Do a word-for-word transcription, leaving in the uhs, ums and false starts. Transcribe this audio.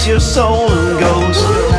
leaves your soul and goes.